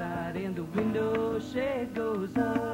outside and the window shade goes up.